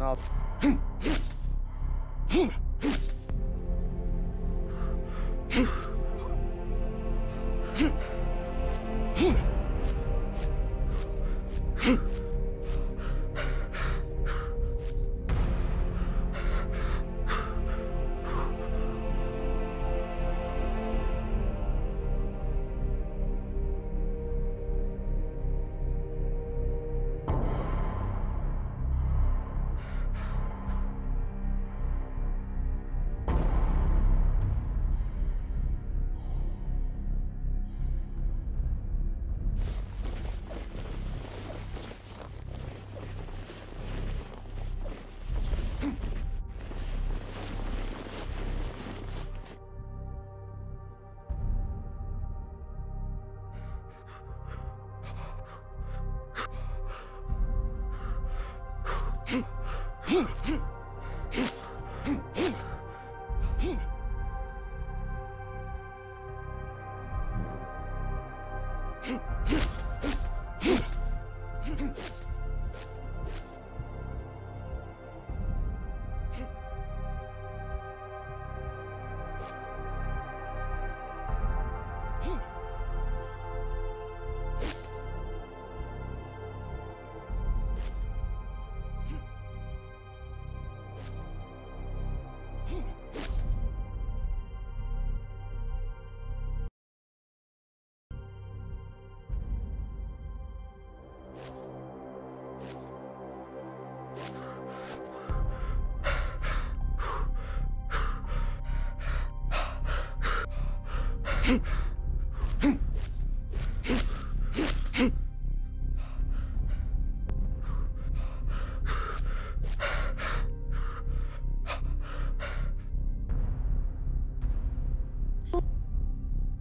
Naut.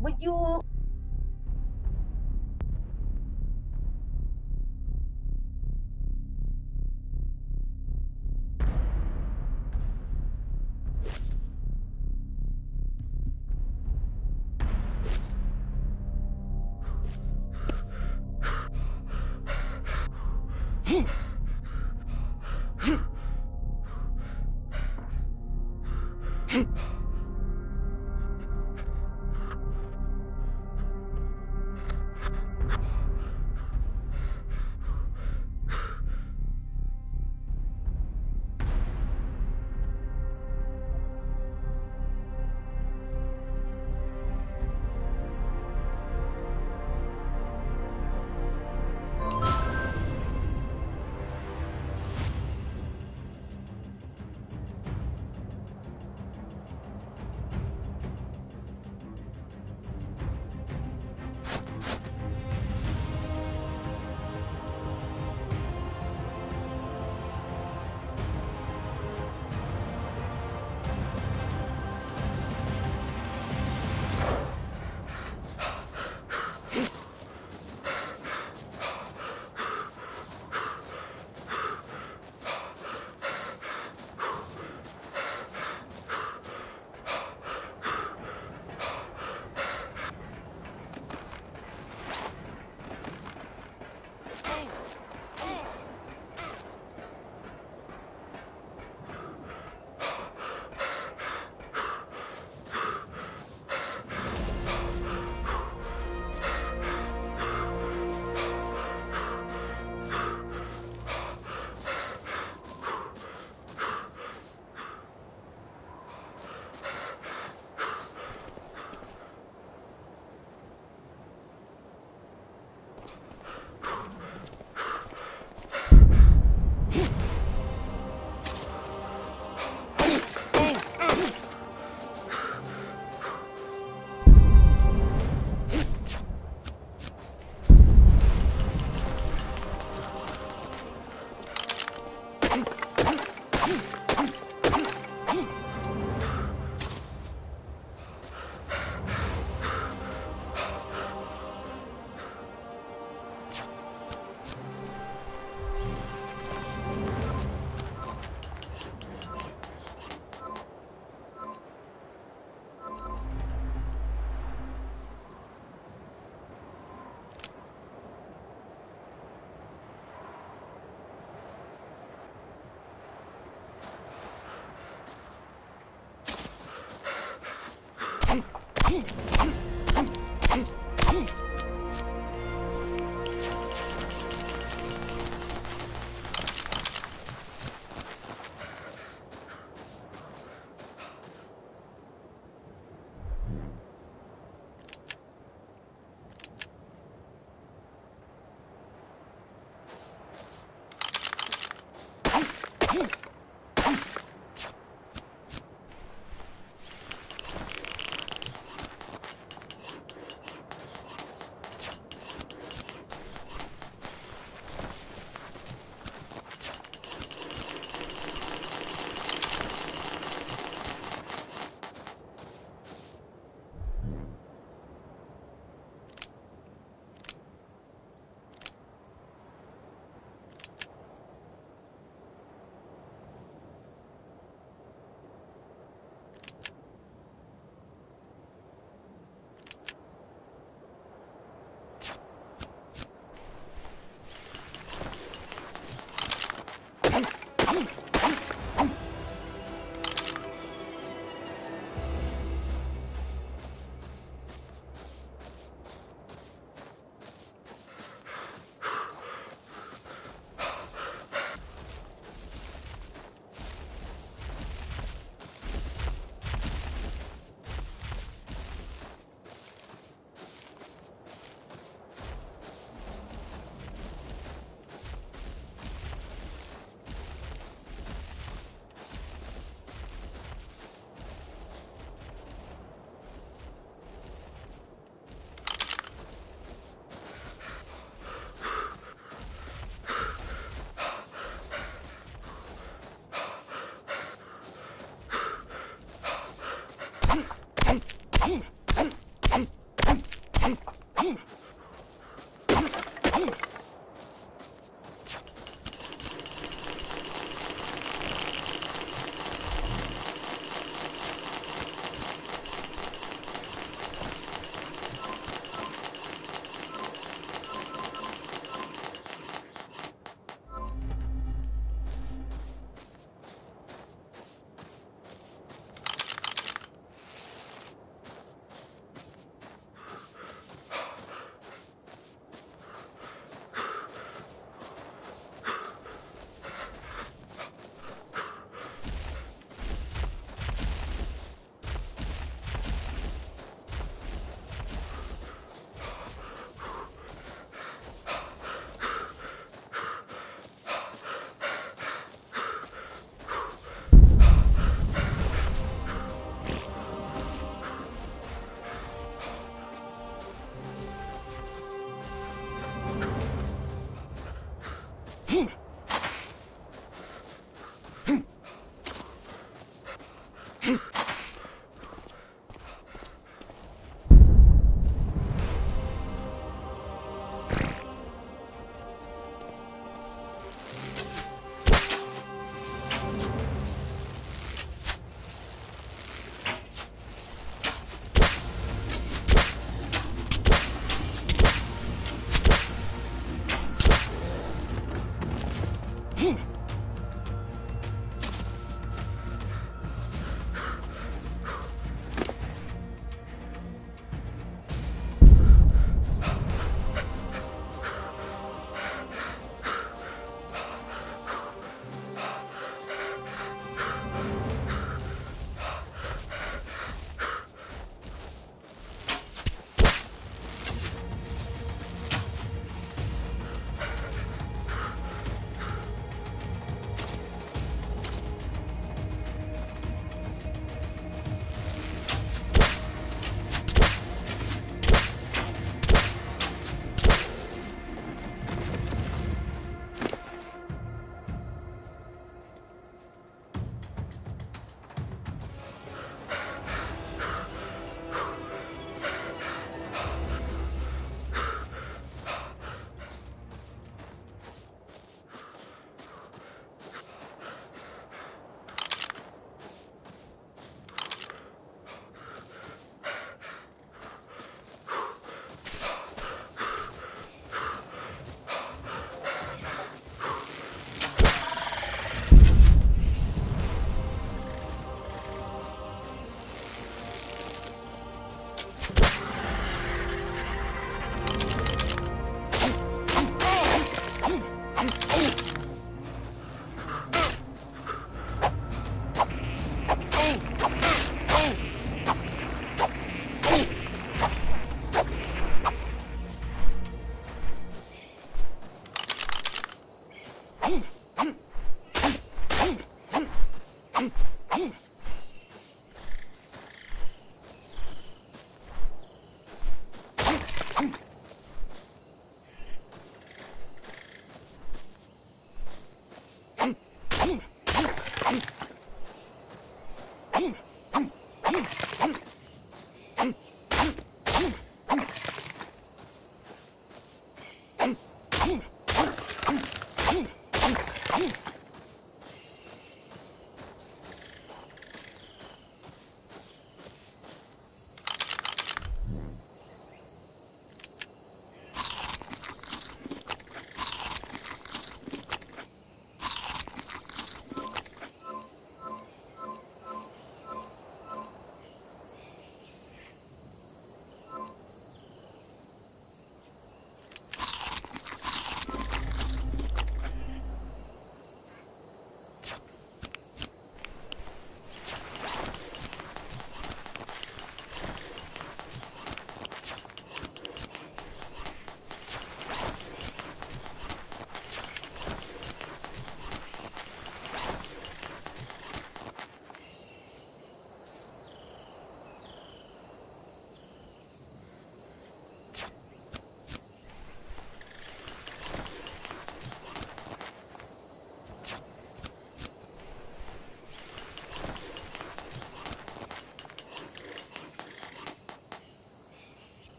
Would you?